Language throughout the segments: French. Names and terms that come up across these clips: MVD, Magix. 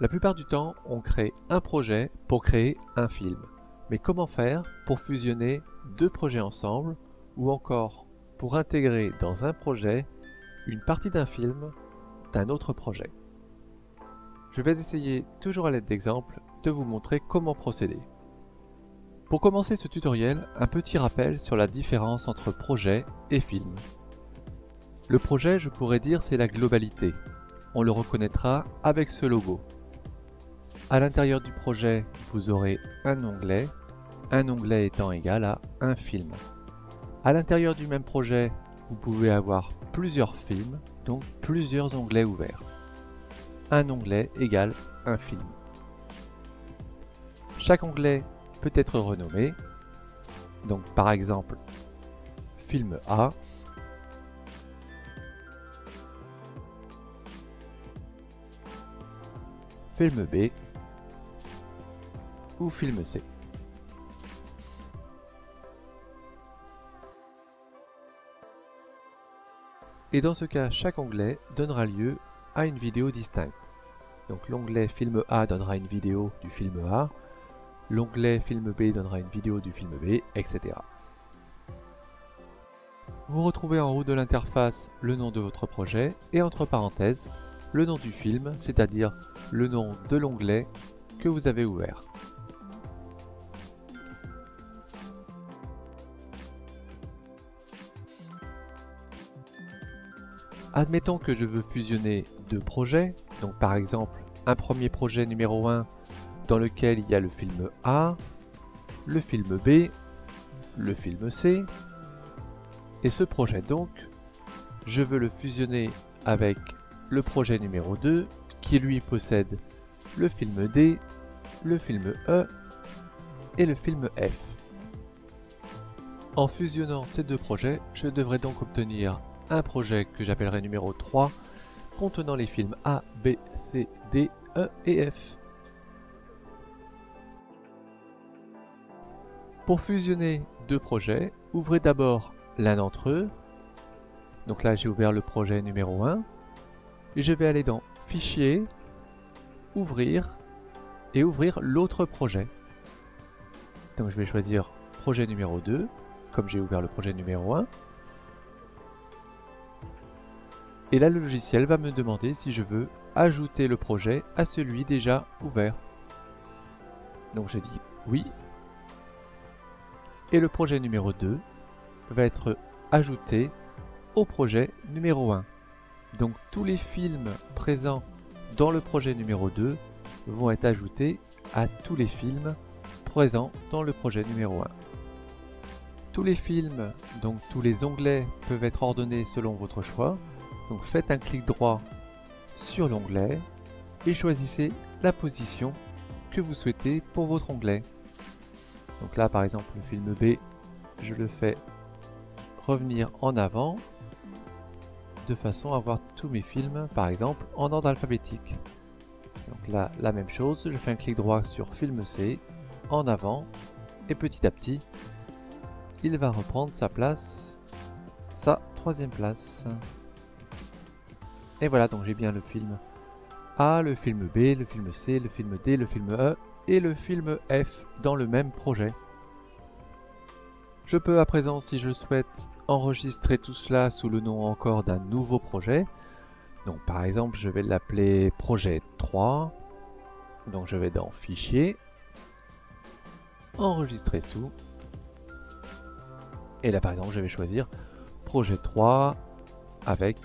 La plupart du temps, on crée un projet pour créer un film. Mais comment faire pour fusionner deux projets ensemble ou encore pour intégrer dans un projet une partie d'un film d'un autre projet? Je vais essayer, toujours à l'aide d'exemples, de vous montrer comment procéder. Pour commencer ce tutoriel, un petit rappel sur la différence entre projet et film. Le projet, je pourrais dire, c'est la globalité. On le reconnaîtra avec ce logo. À l'intérieur du projet, vous aurez un onglet étant égal à un film. À l'intérieur du même projet, vous pouvez avoir plusieurs films, donc plusieurs onglets ouverts. Un onglet égale un film. Chaque onglet peut être renommé, donc par exemple film A, film B ou film C. Et dans ce cas, chaque onglet donnera lieu à une vidéo distincte. Donc l'onglet film A donnera une vidéo du film A, l'onglet film B donnera une vidéo du film B, etc. Vous retrouvez en haut de l'interface le nom de votre projet et entre parenthèses, le nom du film, c'est-à-dire le nom de l'onglet que vous avez ouvert. Admettons que je veux fusionner deux projets, donc par exemple un premier projet numéro 1 dans lequel il y a le film A, le film B, le film C, et ce projet donc, je veux le fusionner avec le projet numéro 2 qui lui possède le film D, le film E et le film F. En fusionnant ces deux projets, je devrais donc obtenir un projet que j'appellerai numéro 3 contenant les films A, B, C, D, E et F. Pour fusionner deux projets, ouvrez d'abord l'un d'entre eux. Donc là, j'ai ouvert le projet numéro 1. Et je vais aller dans Fichier, Ouvrir et ouvrir l'autre projet. Donc je vais choisir projet numéro 2, comme j'ai ouvert le projet numéro 1. Et là, le logiciel va me demander si je veux ajouter le projet à celui déjà ouvert. Donc je dis oui. Et le projet numéro 2 va être ajouté au projet numéro 1. Donc tous les films présents dans le projet numéro 2 vont être ajoutés à tous les films présents dans le projet numéro 1. Tous les films, donc tous les onglets, peuvent être ordonnés selon votre choix. Donc faites un clic droit sur l'onglet et choisissez la position que vous souhaitez pour votre onglet. Donc là par exemple le film B, je le fais revenir en avant de façon à avoir tous mes films par exemple en ordre alphabétique. Donc là la même chose, je fais un clic droit sur film C, en avant et petit à petit il va reprendre sa place, sa troisième place. Et voilà, donc j'ai bien le film A, le film B, le film C, le film D, le film E et le film F dans le même projet. Je peux à présent, si je le souhaite, enregistrer tout cela sous le nom encore d'un nouveau projet. Donc par exemple, je vais l'appeler projet 3. Donc je vais dans Fichier, Enregistrer sous. Et là par exemple, je vais choisir projet 3 avec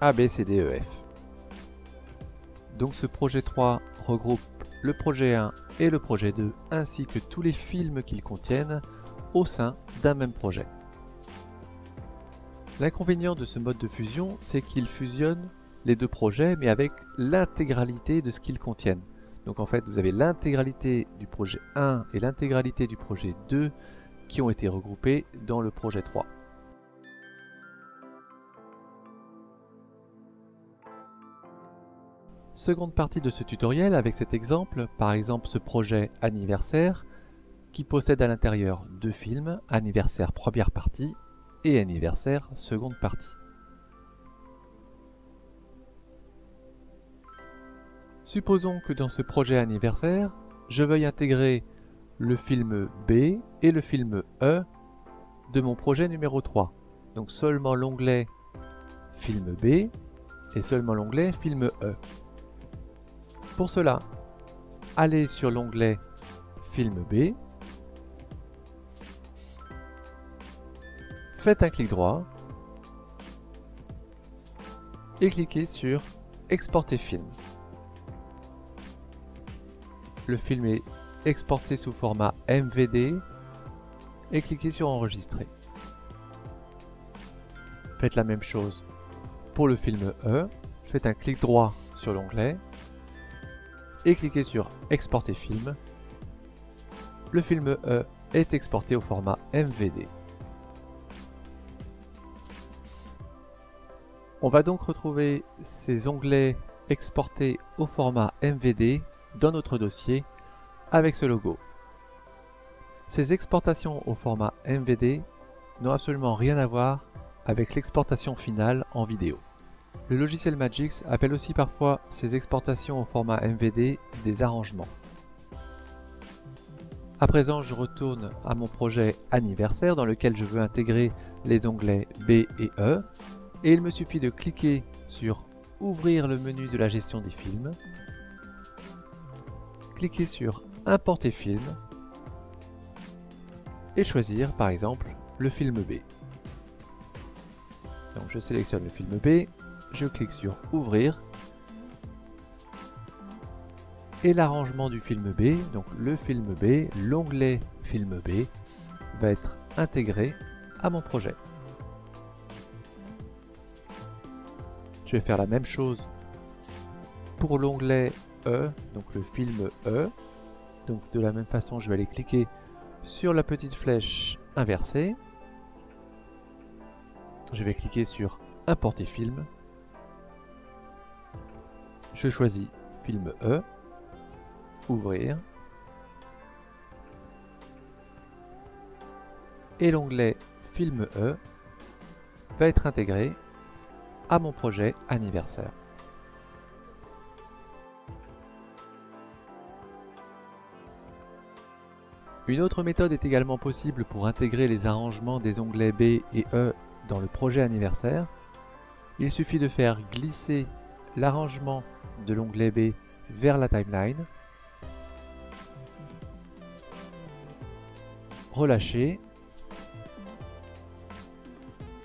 A, B, C, D, E, F. Donc ce projet 3 regroupe le projet 1 et le projet 2 ainsi que tous les films qu'ils contiennent au sein d'un même projet. L'inconvénient de ce mode de fusion, c'est qu'il fusionne les deux projets mais avec l'intégralité de ce qu'ils contiennent. Donc en fait, vous avez l'intégralité du projet 1 et l'intégralité du projet 2 qui ont été regroupés dans le projet 3. Seconde partie de ce tutoriel avec cet exemple, par exemple ce projet anniversaire qui possède à l'intérieur deux films, anniversaire première partie et anniversaire seconde partie. Supposons que dans ce projet anniversaire, je veuille intégrer le film B et le film E de mon projet numéro 3. Donc seulement l'onglet film B et seulement l'onglet film E. Pour cela, allez sur l'onglet film B, faites un clic droit et cliquez sur exporter film. Le film est exporté sous format MVD et cliquez sur enregistrer. Faites la même chose pour le film E, faites un clic droit sur l'onglet et cliquez sur exporter film. Le film E est exporté au format MVD. On va donc retrouver ces onglets exportés au format MVD dans notre dossier avec ce logo. Ces exportations au format MVD n'ont absolument rien à voir avec l'exportation finale en vidéo. Le logiciel Magix appelle aussi parfois ces exportations au format MVD des arrangements. À présent, je retourne à mon projet anniversaire dans lequel je veux intégrer les onglets B et E. Et il me suffit de cliquer sur « Ouvrir le menu de la gestion des films », cliquer sur « Importer film » et choisir par exemple le film B. Donc je sélectionne le film B, je clique sur « Ouvrir » et l'arrangement du film B, donc le film B, l'onglet film B, va être intégré à mon projet. Je vais faire la même chose pour l'onglet E, donc le film E. Donc de la même façon, je vais aller cliquer sur la petite flèche inversée. Je vais cliquer sur Importer film. Je choisis film E, Ouvrir. Et l'onglet film E va être intégré à mon projet anniversaire. Une autre méthode est également possible pour intégrer les arrangements des onglets B et E dans le projet anniversaire. Il suffit de faire glisser l'arrangement de l'onglet B vers la timeline, relâcher,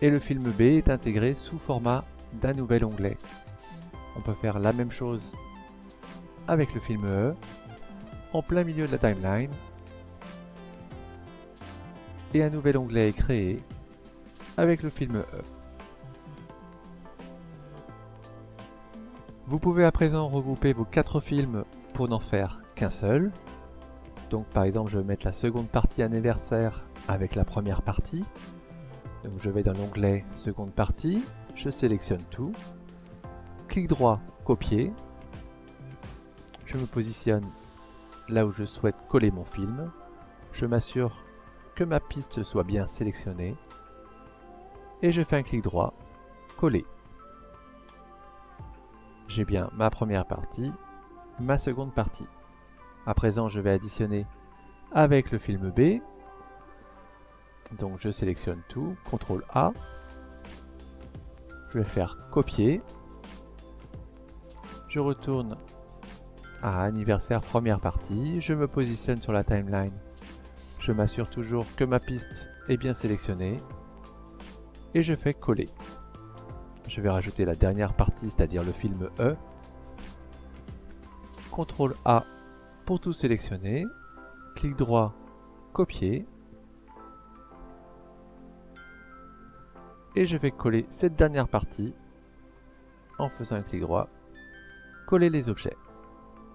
et le film B est intégré sous format d'un nouvel onglet. On peut faire la même chose avec le film E, en plein milieu de la timeline, et un nouvel onglet est créé avec le film E. Vous pouvez à présent regrouper vos 4 films pour n'en faire qu'un seul. Donc par exemple, je vais mettre la seconde partie anniversaire avec la première partie. Donc je vais dans l'onglet seconde partie, je sélectionne tout, clic droit, copier, je me positionne là où je souhaite coller mon film, je m'assure que ma piste soit bien sélectionnée, et je fais un clic droit, coller. J'ai bien ma première partie, ma seconde partie. À présent, je vais additionner avec le film B. Donc je sélectionne tout, CTRL A, je vais faire copier, je retourne à anniversaire première partie, je me positionne sur la timeline, je m'assure toujours que ma piste est bien sélectionnée et je fais coller. Je vais rajouter la dernière partie, c'est-à-dire le film E, CTRL A pour tout sélectionner, clic droit, copier, et je vais coller cette dernière partie en faisant un clic droit, coller les objets.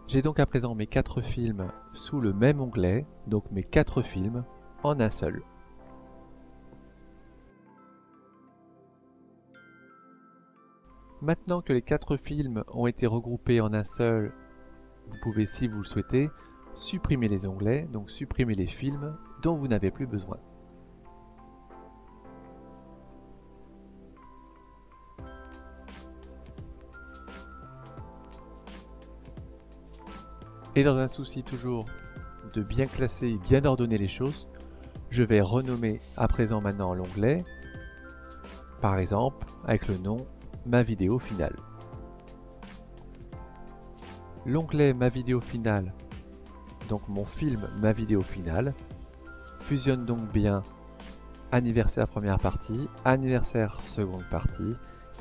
J'ai donc à présent mes 4 films sous le même onglet, donc mes 4 films en un seul. Maintenant que les 4 films ont été regroupés en un seul, vous pouvez, si vous le souhaitez, supprimer les onglets, donc supprimer les films dont vous n'avez plus besoin. Et dans un souci toujours de bien classer et bien ordonner les choses, je vais renommer à présent maintenant l'onglet, par exemple avec le nom ma vidéo finale. L'onglet ma vidéo finale, donc mon film ma vidéo finale, fusionne donc bien anniversaire première partie, anniversaire seconde partie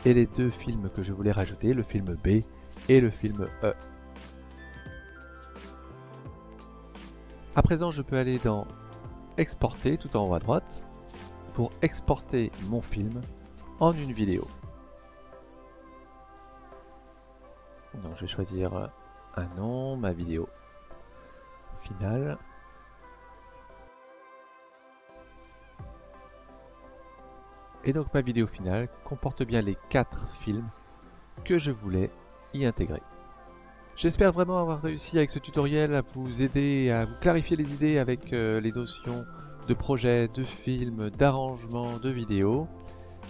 et les deux films que je voulais rajouter, le film B et le film E. À présent, je peux aller dans exporter tout en haut à droite pour exporter mon film en une vidéo. Donc je vais choisir un nom, ma vidéo finale. Et donc ma vidéo finale comporte bien les 4 films que je voulais y intégrer. J'espère vraiment avoir réussi avec ce tutoriel à vous aider, à vous clarifier les idées avec les notions de projets, de films, d'arrangements, de vidéos.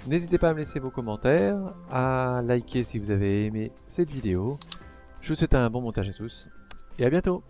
N'hésitez pas à me laisser vos commentaires, à liker si vous avez aimé cette vidéo. Je vous souhaite un bon montage à tous et à bientôt.